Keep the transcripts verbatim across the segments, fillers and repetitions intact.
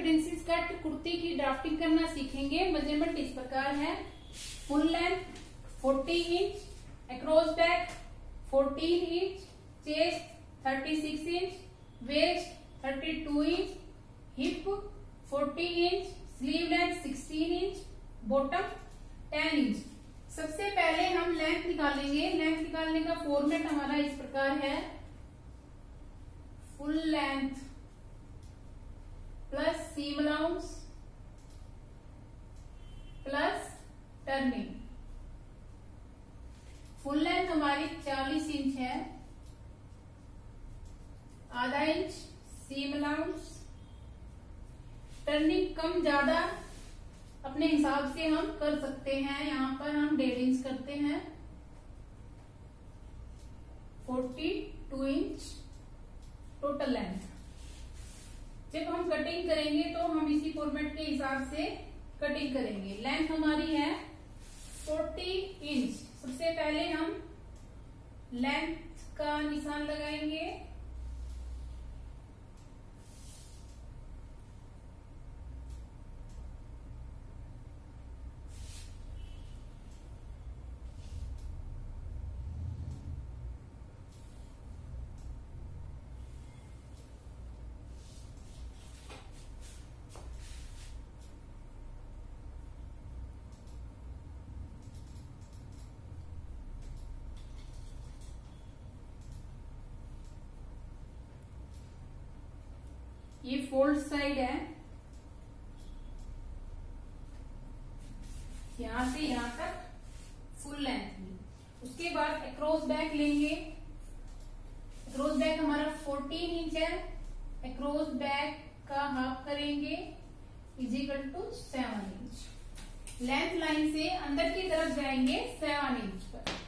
Princess cut kurti की drafting करना सीखेंगे। मेजरमेंट इस प्रकार है, फुल लेंथ चालीस इंच, अक्रॉस बैक चौदह इंच, चेस्ट छत्तीस इंच, वेस्ट बत्तीस इंच, हिप चालीस इंच, स्लीव लेंथ सोलह इंच, बॉटम दस इंच। सबसे पहले हम लेंथ निकालेंगे। लेंथ निकालने का फॉर्मेट हमारा इस प्रकार है, full length plus seam allowance plus turning. Full length हमारी चालीस इंच है, आधा इंच सीम अलाउंस, टर्निंग कम ज्यादा अपने हिसाब से हम कर सकते हैं। यहाँ पर हम डेढ़ इंच करते हैं, बयालीस इंच टोटल लेंथ। जब हम कटिंग करेंगे तो हम इसी फॉर्मेट के हिसाब से कटिंग करेंगे। लेंथ हमारी है चालीस इंच। सबसे पहले हम लेंथ का निशान लगाएंगे, ये फोल्ड साइड है, यहां से यहां तक फुल लेंथ में। उसके बाद अक्रॉस बैक लेंगे, अक्रॉस बैक हमारा चौदह इंच है, अक्रॉस बैक का हाफ करेंगे is equal to seven inch. Length line से अंदर की तरफ जाएंगे सेवन इंच पर।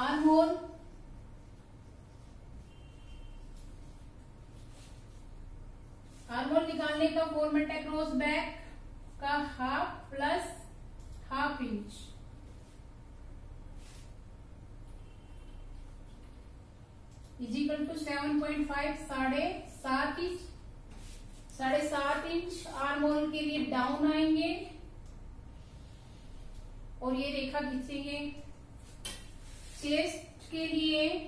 आर्म होल आर्म होल निकालने का फॉर्मेट है, क्रॉस बैक का half plus half inch. Is equal to seven point five साढ़े सात इंच साढ़े सात इंच आर्म होल के लिए डाउन आएंगे और ये रेखा खींचेंगे। चेस्ट के लिए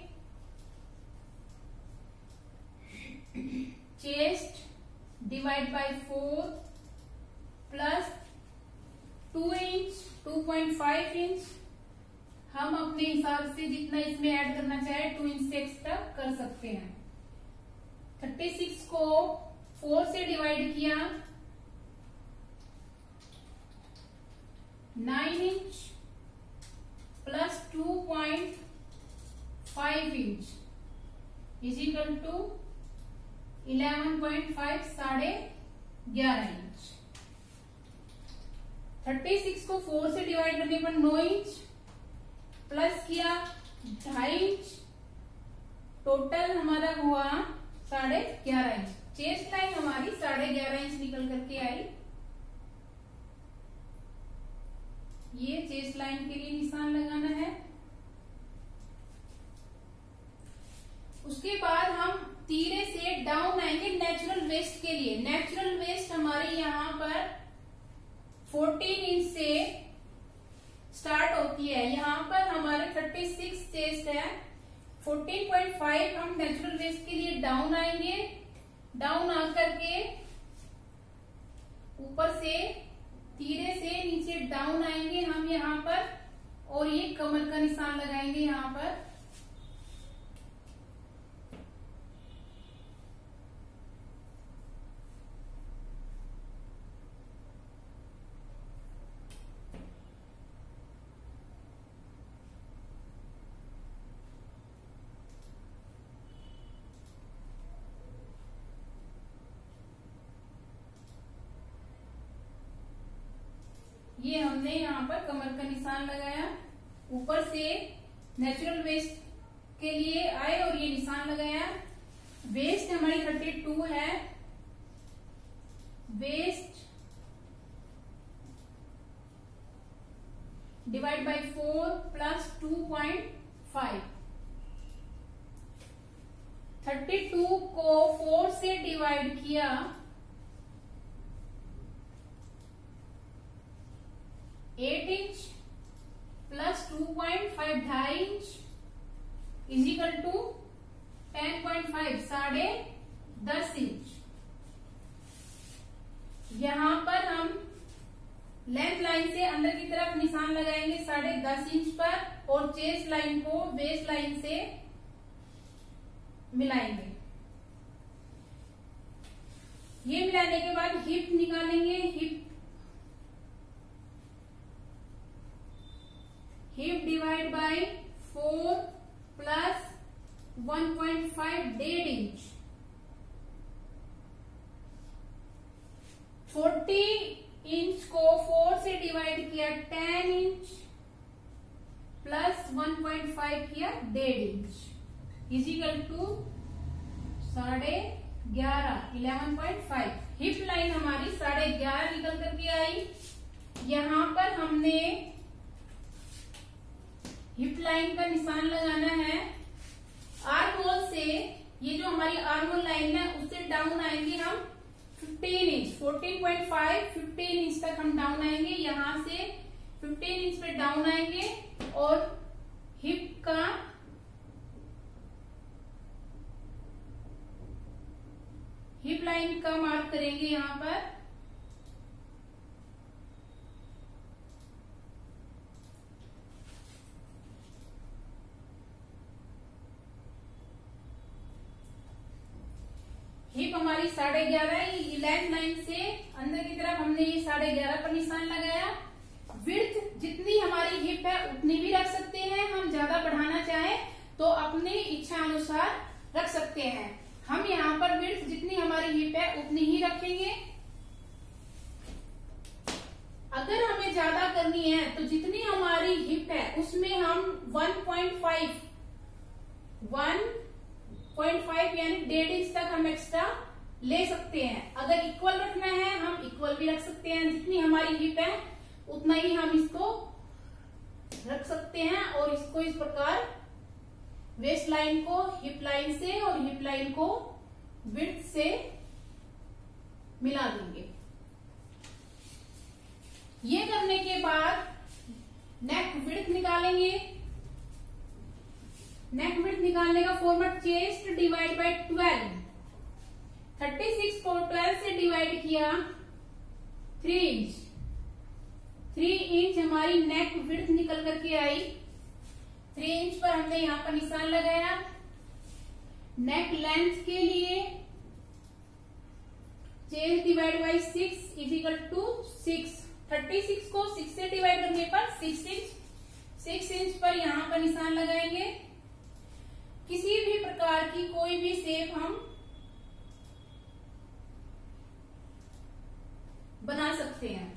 chest divide by four plus two inch two point five inch. हम अपने हिसाब से जितना इसमें ऐड करना चाहे टू इंच से एक्स्ट्रा कर सकते हैं। थर्टी सिक्स को फोर से डिवाइड किया, nine inch plus two point five inch is equal to eleven point five साढ़े ग्यारह इंच। थर्टी सिक्स को फोर से डिवाइड करने पर नौ इंच प्लस किया ढाई इंच, टोटल हमारा हुआ साढ़े ग्यारह इंच। चेस्ट लाइन हमारी साढ़े ग्यारह इंच निकल करके आई। ये चेस्ट लाइन के लिए निशान लगाना है। उसके बाद हम तीरे से डाउन आएंगे नेचुरल वेस्ट के लिए। नेचुरल वेस्ट हमारे यहाँ पर चौदह इंच से स्टार्ट होती है, यहाँ पर हमारे छत्तीस चेस्ट है। चौदह पॉइंट फाइव हम नेचुरल वेस्ट के लिए डाउन आएंगे, डाउन आकर के ऊपर से धीरे से नीचे डाउन आएंगे हम यहाँ पर और ये कमर का निशान लगाएंगे यहाँ पर। ये हमने यहाँ पर कमर का निशान लगाया, ऊपर से नेचुरल वेस्ट के लिए आए और ये निशान लगाया। वेस्ट हमारी बत्तीस है, waist divide by four plus two point five. Thirty two को फोर से डिवाइड किया eight inch plus two point five ढाई inch is equal to ten point five साढ़े दस इंच। यहां पर हम लेंथ लाइन से अंदर की तरफ निशान लगाएंगे साढ़े दस इंच पर और चेस्ट लाइन को बेस लाइन से मिलाएंगे। ये मिलाने के बाद हिप निकालेंगे। Hip hip divide by four plus one point five डेढ़ इंच। फोर्टी इंच को फोर से डिवाइड किया ten inch plus one point five किया डेढ़ इंच इजिकल टू साढ़े ग्यारह eleven point five. Hip line हमारी साढ़े ग्यारह निकल करके आई। यहां पर हमने हिप लाइन का निशान लगाना है। आर्म होल से ये जो हमारी आर्म होल लाइन है उससे डाउन आएंगे हम fifteen inch. Fourteen point five fifteen inch तक हम डाउन आएंगे। यहां से फिफ्टीन इंच पे डाउन आएंगे और हिप का हिप लाइन का मार्क करेंगे। यहां पर हिप हमारी साढ़े ग्यारह लेंथ लाइन से अंदर की तरफ हमने ये साढ़े ग्यारह पर निशान लगाया। विड्थ जितनी हमारी हिप है उतनी भी रख सकते हैं। हम ज्यादा बढ़ाना चाहें तो अपनी इच्छा अनुसार रख सकते हैं। हम यहाँ पर विड्थ जितनी हमारी हिप है उतनी ही रखेंगे। अगर हमें ज्यादा करनी है तो जितनी हमारी हिप है उसमें हम one point five one point five यानी डेढ़ इंच तक हम एक्स्ट्रा ले सकते हैं। अगर इक्वल रखना है हम इक्वल भी रख सकते हैं। जितनी हमारी हिप है उतना ही हम इसको रख सकते हैं और इसको इस प्रकार वेस्ट लाइन को हिप लाइन से और हिप लाइन को विड्थ से मिला देंगे। ये करने के बाद नेक विड्थ निकालेंगे। नेक विड्थ निकालने का format chest divide by twelve. Thirty six को ट्वेल्व से डिवाइड किया थ्री इंच। थ्री इंच हमारी नेक विड्थ निकल करके आई। थ्री इंच पर हमने यहां पर निशान लगाया। नेक लेंथ के लिए chest divide by six is equal to six. Thirty six को सिक्स से डिवाइड करने पर सिक्स इंच। सिक्स इंच पर यहां पर निशान लगाएंगे। किसी भी प्रकार की कोई भी शेप हम बना सकते हैं।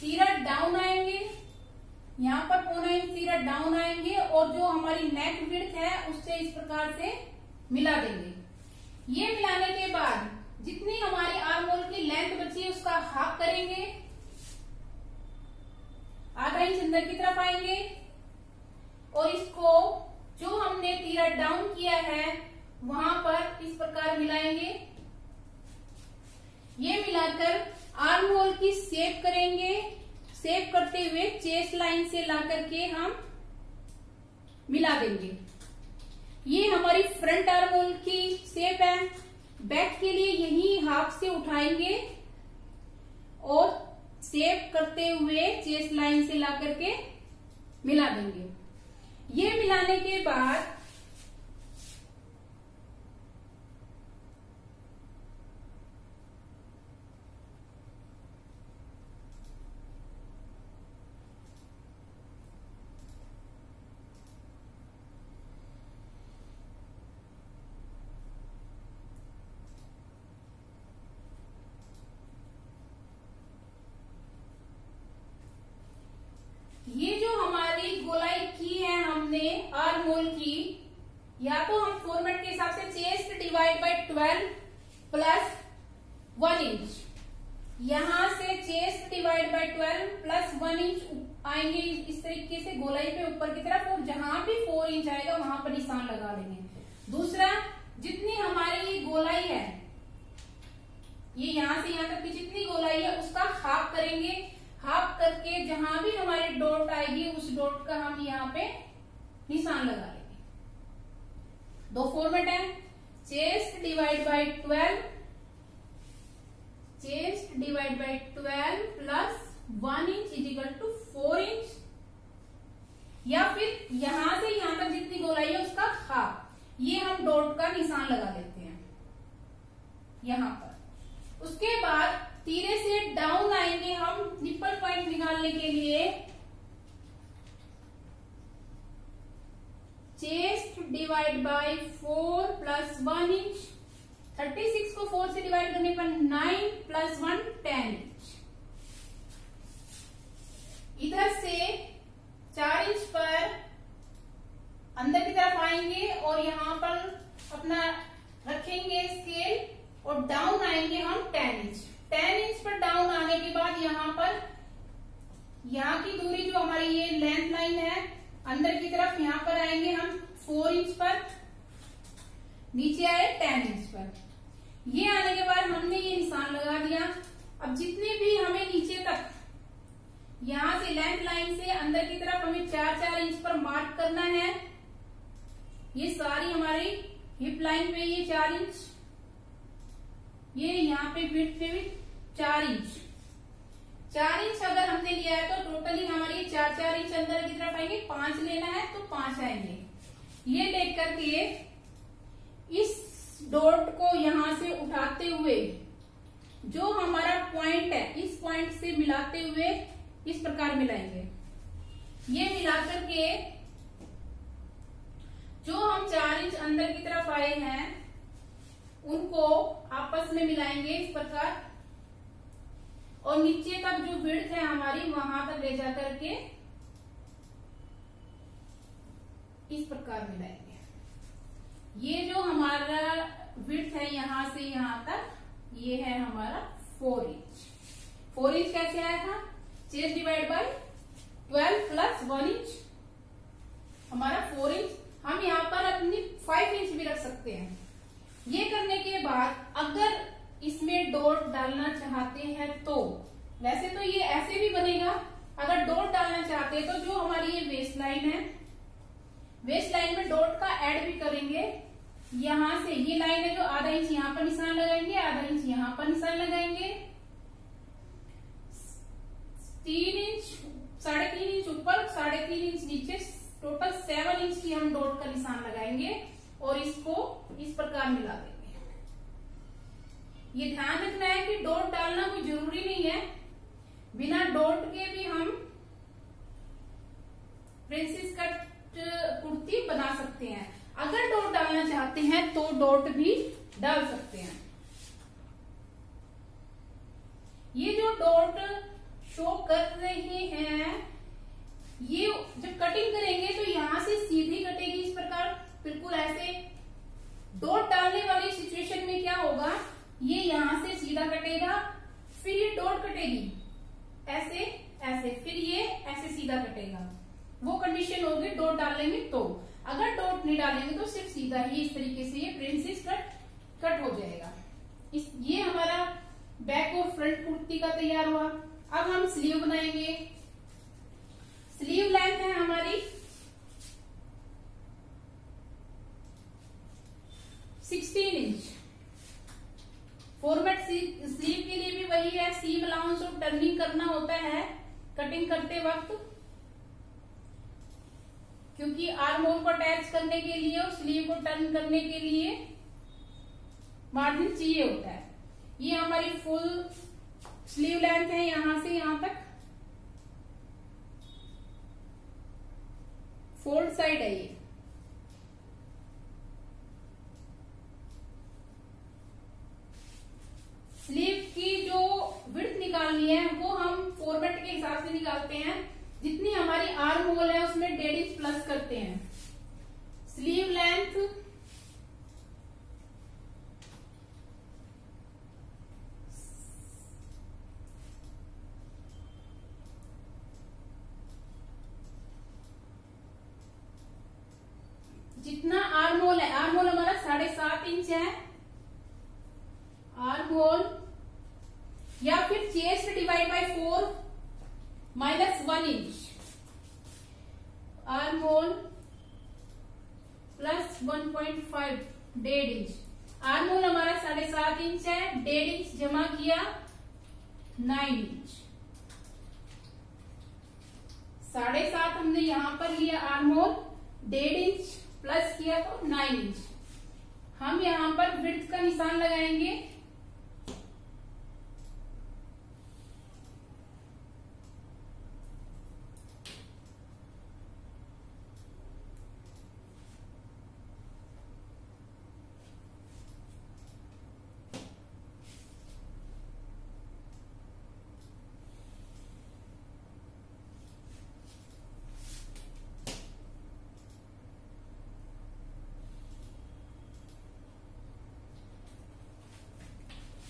तीरा डाउन आएंगे। यहां पर पौना इंच तीरा डाउन आएंगे और जो हमारी नेक विड्थ है उससे इस प्रकार से मिला देंगे। ये मिलाने के बाद जितनी हमारी आर्म होल की लेंथ बची है उसका हाफ करेंगे। आधा इंच अंदर की तरफ आएंगे और इसको जो हमने तीरा डाउन किया है वहां पर इस प्रकार मिलाएंगे। ये मिलाकर आर्म होल की शेप करेंगे। शेप करते हुए चेस्ट लाइन से ला करके हम मिला देंगे। ये हमारी फ्रंट आर्म होल की शेप है। बैक के लिए यही हाफ से उठाएंगे और शेप करते हुए चेस्ट लाइन से ला करके मिला देंगे। ये मिलाने के बाद ये जो हमारी या तो हम फोर मीटर के हिसाब से chest divide by twelve plus one inch, यहां से chest divide by twelve plus one inch आएंगे इस तरीके से गोलाई पे ऊपर की तरफ, और जहां भी फोर इंच आएगा वहां पर निशान लगा लेंगे। दूसरा, जितनी हमारी ये गोलाई है, ये यहां से यहां तक की जितनी गोलाई है उसका हाफ करेंगे, हाफ करके जहां भी हमारे डॉट आएगी उस डॉट का हम यहाँ पे निशान लगा लेंगे। दो फोर में ten, chest divide by twelve, chest divide by twelve plus one inch is equal to four inch, या फिर यहां से यहां तक जितनी गोलाई है उसका हाफ, ये हम डॉट का निशान लगा लेते हैं यहां पर। उसके बाद तीरे से डाउन आएंगे हम निप्पल पॉइंट निकालने के लिए, chest divide by four plus one inch, छत्तीस को फोर से डिवाइड करने पर nine plus one ten inch. इधर से चार इंच पर अंदर की तरफ आएंगे और यहां पर अपना रखेंगे स्केल और डाउन आएंगे हम टेन इंच। टेन इंच पर डाउन आने के बाद यहाँ पर यहाँ की दूरी जो हमारी ये लेंथ लाइन है अंदर की तरफ, यहाँ पर आएंगे हम फोर इंच पर, नीचे आए टेन इंच पर। ये आने के बाद हमने ये निशान लगा दिया। अब जितने भी हमें नीचे तक यहाँ से लेंथ लाइन से अंदर की तरफ हमें चार चार इंच पर मार्क करना है। ये सारी हमारी हिप लाइन पे ये चार इंच, ये यहाँ पे विड्थ पे भी चार इंच, चार इंच अगर हमने लिया है तो टोटली हमारी चार चार इंच अंदर की तरफ आएंगे। पांच लेना है तो पांच आएंगे। ये लेकर के इस डॉट को यहां से उठाते हुए जो हमारा पॉइंट है इस पॉइंट से मिलाते हुए इस प्रकार मिलाएंगे। ये मिलाकर के जो हम चार इंच अंदर की तरफ आए हैं उनको आपस में मिलाएंगे इस प्रकार, और नीचे तक जो विड्थ है हमारी वहां तक ले जा करके इस प्रकार मिलाएंगे। ये जो हमारा विड्थ है यहां से यहां तक ये है हमारा फोर इंच। फोर इंच कैसे आया था? Chest divide by twelve plus one inch हमारा फोर इंच। हम यहां पर अपनी फाइव इंच भी रख सकते हैं। ये करने के बाद अगर इसमें डॉट डालना चाहते हैं तो वैसे तो ये ऐसे भी बनेगा, अगर डॉट डालना चाहते हैं तो जो हमारी ये वेस्ट लाइन है वेस्ट लाइन में डॉट का ऐड भी करेंगे। यहां से ये लाइन है जो आधा इंच यहां पर निशान लगाएंगे, आधा इंच यहां पर निशान लगाएंगे, तीन इंच साढ़े तीन इंच ऊपर साढ़े तीन इंच नीचे, टोटल सेवन इंच की हम डॉट का निशान लगाएंगे और इसको इस प्रकार मिला देंगे। ये ध्यान रखना है कि डॉट डालना कोई जरूरी नहीं है, बिना डॉट के भी हम प्रिंसेस कट कुर्ती बना सकते हैं। अगर डॉट डालना चाहते हैं तो डॉट भी डाल सकते हैं। ये जो डॉट शो कर रहे हैं ये जब कटिंग करेंगे तो यहां से सीधी कटेगी इस प्रकार, बिल्कुल ऐसे। डॉट डालने वाली सिचुएशन में क्या होगा, ये यहां से सीधा कटेगा, फिर ये डॉट कटेगी ऐसे ऐसे, फिर ये ऐसे सीधा कटेगा। वो कंडीशन होगी डॉट डालेंगे तो। अगर डॉट नहीं डालेंगे तो सिर्फ सीधा ही इस तरीके से ये प्रिंसेस कट कट हो जाएगा। इस ये हमारा बैक और फ्रंट कुर्ती का तैयार हुआ। अब हम स्लीव बनाएंगे। स्लीव लेंथ है हमारी सिक्सटीन इंच। फॉर्मेट स्लीव के लिए भी वही है, सीम अलाउंस और टर्निंग करना होता है कटिंग करते वक्त, क्योंकि आर्म होल को अटैच करने के लिए और स्लीव को टर्न करने के लिए मार्जिन चाहिए होता है। ये हमारी फुल स्लीव लेंथ है यहां से यहां तक, फोल्ड साइड है ये। स्लीव की जो विड्थ निकालनी है वो हम फॉर्मेट के हिसाब से निकालते हैं, जितनी हमारी आर्म होल है उसमें डेढ़ इंच प्लस करते हैं। स्लीव लेंथ जितना आर्म होल है, आर्म होल हमारा साढ़े सात इंच है, आर्म होल या फिर chest divide by four minus one inch, arm hole plus one point five डेढ़ इंच, आर्म होल हमारा साढ़े सात इंच है, डेढ़ इंच जमा किया नाइन इंच, साढ़े सात हमने यहां पर लिया आर्म होल, डेढ़ इंच प्लस किया तो नाइन इंच। हम यहां पर विड्थ का निशान लगाएंगे,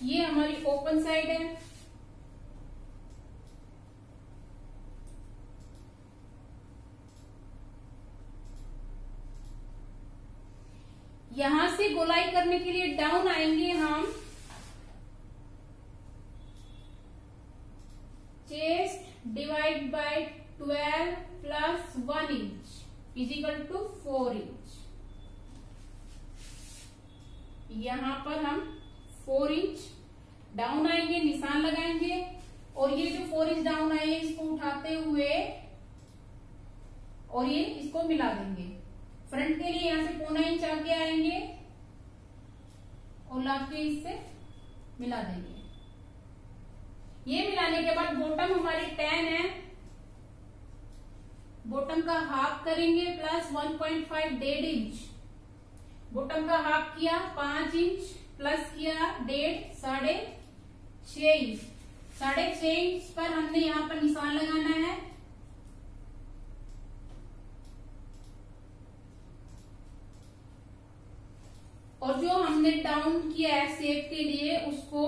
ये हमारी ओपन साइड है, यहां से गोलाई करने के लिए डाउन आएंगे हम, chest divide by twelve plus one inch is equal to four inch, यहां पर हम फोर इंच डाउन आएंगे, निशान लगाएंगे, और ये जो फोर इंच डाउन आए इसको उठाते हुए और ये इसको मिला देंगे। फ्रंट के लिए यहां से पौना इंच आगे आएंगे और लाके इससे मिला देंगे। ये मिलाने के बाद बॉटम हमारी टेन है, बॉटम का हाफ करेंगे प्लस वन पॉइंट फाइव डेढ़ इंच, बॉटम का हाफ किया पांच इंच प्लस किया डेढ़ साढ़े छह इंच, साढ़े छह इंच पर हमने यहां पर निशान लगाना है, और जो हमने डाउन किया है शेप के लिए उसको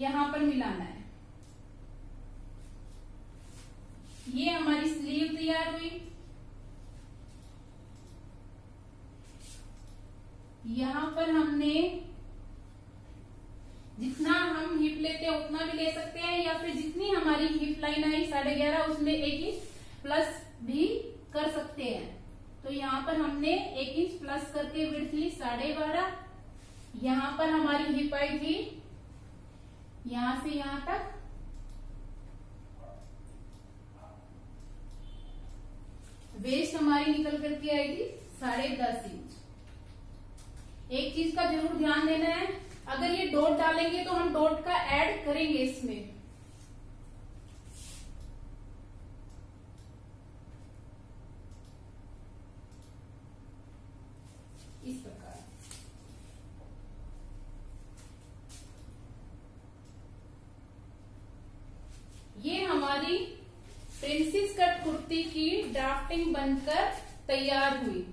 यहां पर मिलाना है। ये हमारी स्लीव तैयार हुई, यहां पर हमने जितना हम हिप लेते हैं उतना भी ले सकते हैं, या फिर जितनी हमारी हिप लाइन आई साढ़े ग्यारह उसमें एक इंच प्लस भी कर सकते हैं। तो यहां पर हमने एक इंच प्लस करके विड्थ ली साढ़े बारह, यहां पर हमारी हिप आई थी यहां से यहां तक, वेस्ट हमारी निकल करके आई थी साढ़े दस इंच। एक चीज का जरूर ध्यान देना है, अगर ये डॉट डालेंगे तो हम डॉट का ऐड करेंगे इसमें, इस प्रकार। ये हमारी प्रिंसेस कट कुर्ती की ड्राफ्टिंग बनकर तैयार हुई।